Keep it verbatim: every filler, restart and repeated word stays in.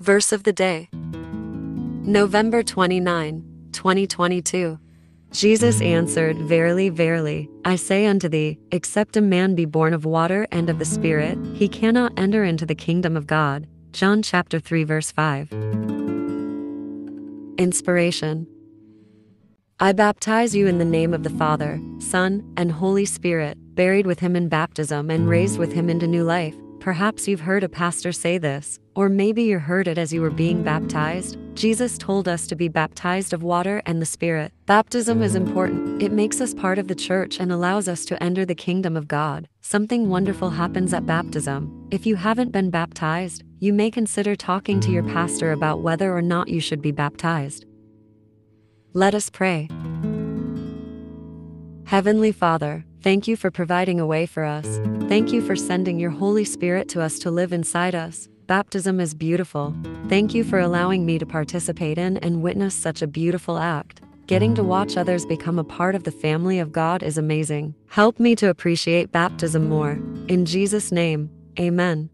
Verse of the day, November twenty-ninth, twenty twenty-two. Jesus answered, Verily, verily, I say unto thee, except a man be born of water and of the Spirit, he cannot enter into the kingdom of God. John chapter three verse five. Inspiration. I baptize you in the name of the Father, Son, and Holy Spirit, buried with him in baptism and raised with him into new life. Perhaps you've heard a pastor say this, or maybe you heard it as you were being baptized. Jesus told us to be baptized of water and the Spirit. Baptism is important. It makes us part of the church and allows us to enter the kingdom of God. Something wonderful happens at baptism. If you haven't been baptized, you may consider talking to your pastor about whether or not you should be baptized. Let us pray. Heavenly Father, thank you for providing a way for us. Thank you for sending your Holy Spirit to us to live inside us. Baptism is beautiful. Thank you for allowing me to participate in and witness such a beautiful act. Getting to watch others become a part of the family of God is amazing. Help me to appreciate baptism more. In Jesus' name, amen.